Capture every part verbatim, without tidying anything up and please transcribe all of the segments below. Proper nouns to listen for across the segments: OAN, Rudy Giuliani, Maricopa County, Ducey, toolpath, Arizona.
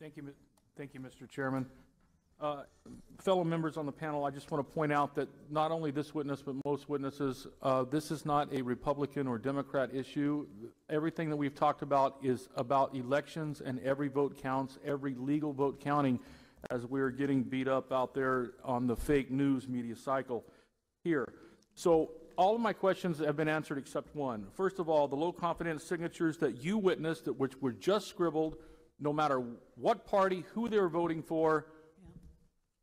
Thank you, thank you, Mister Chairman. Uh, fellow members on the panel, I just want to point out that not only this witness, but most witnesses, uh, this is not a Republican or Democrat issue. Everything that we've talked about is about elections, and every vote counts, every legal vote counting, as we're getting beat up out there on the fake news media cycle here. So all of my questions have been answered except one. First of all, the low confidence signatures that you witnessed, that which were just scribbled, no matter what party, who they were voting for, yeah.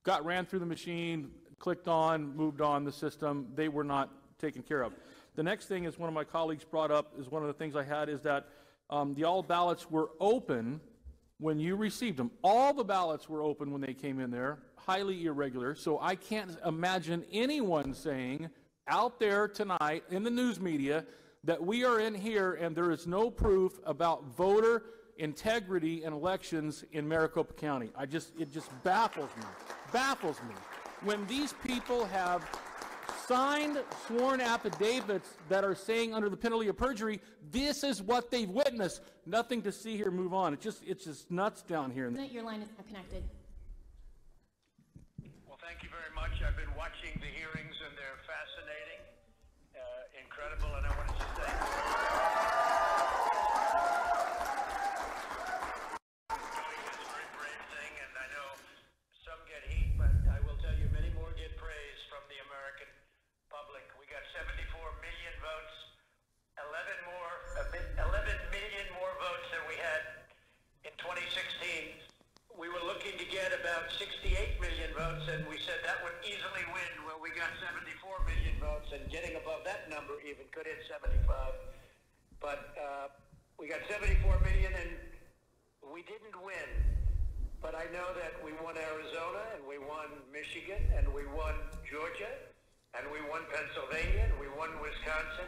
got ran through the machine, clicked on, moved on the system. They were not taken care of. The next thing is one of my colleagues brought up is one of the things I had is that um, the all ballots were open when you received them. All the ballots were open when they came in there, highly irregular. So I can't imagine anyone saying out there tonight in the news media that we are in here and there is no proof about voter integrity in elections in Maricopa County. I just, it just baffles me, baffles me. When these people have signed sworn affidavits that are saying under the penalty of perjury, this is what they've witnessed. Nothing to see here, move on. It's just, it's just nuts down here. Your line is not connected. Well, thank you very much. I've been watching the hearings and they're fascinating, uh, incredible, and I want to just thank you. Public. We got seventy-four million votes, eleven more, eleven million more votes than we had in twenty sixteen. We were looking to get about sixty-eight million votes, and we said that would easily win. Well, we got seventy-four million votes, and getting above that number even could hit seventy-five. But uh, we got seventy-four million, and we didn't win. But I know that we won Arizona, and we won Michigan, and we won Georgia, and we won Pennsylvania, and we won Wisconsin.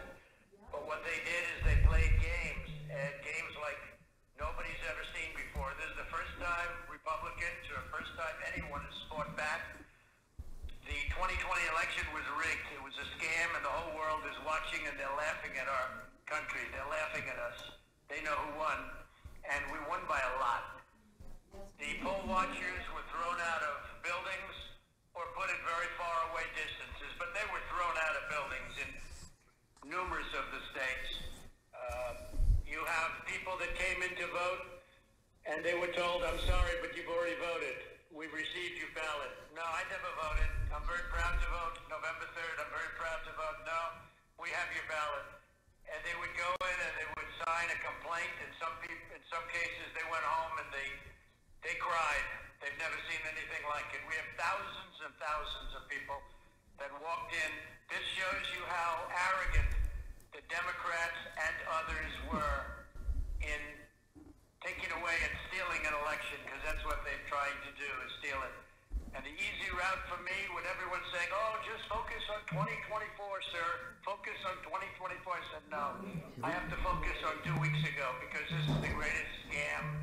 But what they did is they played games, and games like nobody's ever seen before. This is the first time Republicans or first time anyone has fought back. The twenty twenty election was rigged. It was a scam, and the whole world is watching, and they're laughing at our country. They're laughing at us. They know who won, and we won by a lot. The poll watchers were thrown out of buildings or put at very far away distances, but they were thrown out of buildings in numerous of the states. Uh, you have people that came in to vote and they were told, I'm sorry, but you've already voted. We've received your ballot. No, I never voted. I'm very proud to vote. November third, I'm very proud to vote. No, we have your ballot. And they would go in and they would sign a complaint. In some, people, in some cases, they went home and they, they cried. They've never seen anything like it. We have thousands and thousands of people that walked in. This shows you how arrogant the Democrats and others were in taking away and stealing an election, because that's what they've tried to do, is steal it. And the easy route for me, when everyone's saying, oh, just focus on twenty twenty-four, sir. Focus on twenty twenty-four. I said, no, I have to focus on two weeks ago, because this is the greatest scam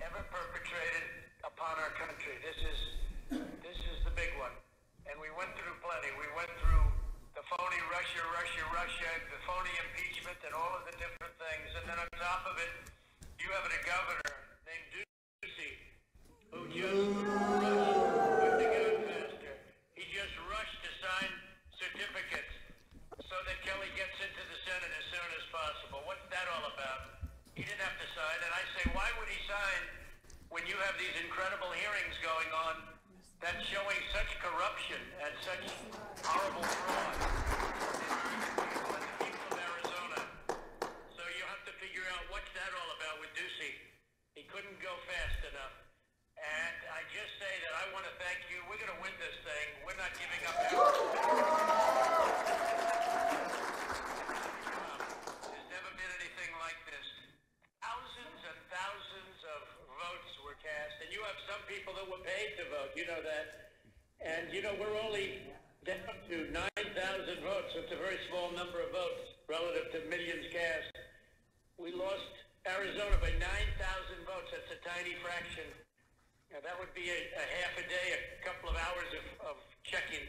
ever perpetrated upon our country. This is this is the big one, and we went through plenty. We went through the phony Russia, Russia, Russia, the phony impeachment, and all of the different things. And then on top of it, you have a governor named Ducey who just rushed with the Godmaster. He just rushed to sign certificates so that Kelly gets into the Senate as soon as possible. What's that all about? He didn't have to sign, and I say, why would he sign? When you have these incredible hearings going on that's showing such corruption and such horrible fraud on the people of Arizona. So you have to figure out what's that all about with Ducey. He couldn't go fast enough. And I just say that I want to thank you. We're going to win this thing. We're not giving up Arizona. There's never been anything like this. Thousands and thousands of votes were cast, and you have some people that were paid to vote, you know that. And you know, we're only down to nine thousand votes. It's a very small number of votes relative to millions cast. We lost Arizona by nine thousand votes. That's a tiny fraction. Now, that would be a, a half a day, a couple of hours of, of checking.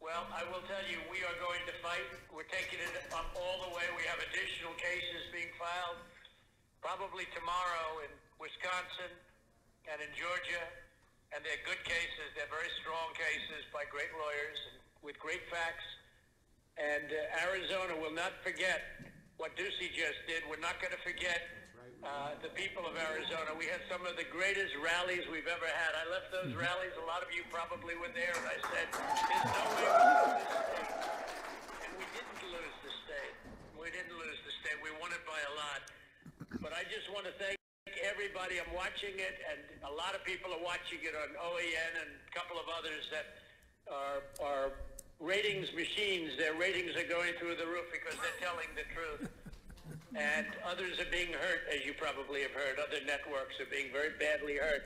Well, I will tell you, we are going to fight. We're taking it up all the way. We have additional cases being filed probably tomorrow in Wisconsin, and in Georgia, and they're good cases. They're very strong cases by great lawyers and with great facts. And uh, Arizona will not forget what Ducey just did. We're not going to forget uh, the people of Arizona. We had some of the greatest rallies we've ever had. I left those rallies. A lot of you probably were there. And I said, there's no way we lose this state. And we didn't lose the state. We didn't lose the state. We won it by a lot. But I just want to thank everybody. I'm watching it, and a lot of people are watching it on O A N and a couple of others that are, are ratings machines. Their ratings are going through the roof because they're telling the truth. And others are being hurt, as you probably have heard. Other networks are being very badly hurt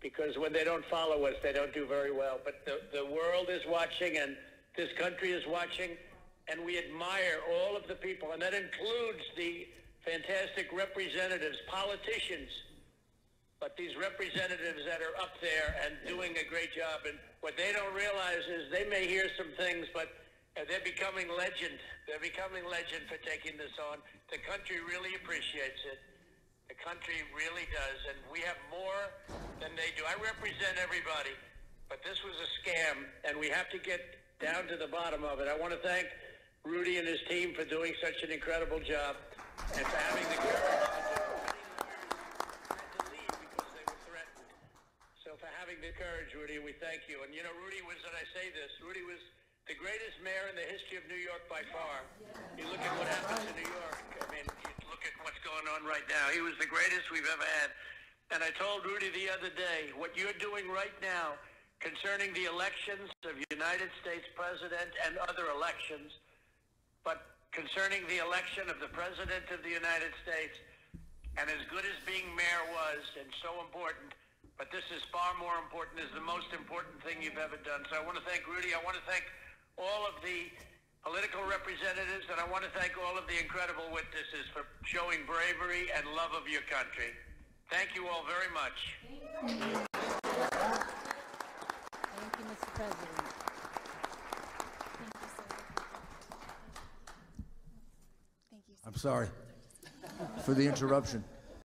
because when they don't follow us, they don't do very well. But the, the world is watching, and this country is watching, and we admire all of the people, and that includes the fantastic representatives, politicians, but these representatives that are up there and doing a great job. And what they don't realize is they may hear some things, but they're becoming legend. They're becoming legend for taking this on. The country really appreciates it. The country really does. And we have more than they do. I represent everybody, but this was a scam, and we have to get down to the bottom of it. I want to thank Rudy and his team for doing such an incredible job. And for having the courage to leave because they were threatened. So for having the courage, Rudy, we thank you. And you know, Rudy was, and I say this, Rudy was the greatest mayor in the history of New York by far. You look at what happens in New York. I mean, you look at what's going on right now. He was the greatest we've ever had. And I told Rudy the other day, what you're doing right now concerning the elections of United States President and other elections, but concerning the election of the President of the United States, and as good as being mayor was, and so important, but this is far more important, is the most important thing you've ever done. So I want to thank Rudy. I want to thank all of the political representatives, and I want to thank all of the incredible witnesses for showing bravery and love of your country. Thank you all very much. Thank you, thank you, Mister President. I'm sorry for the interruption.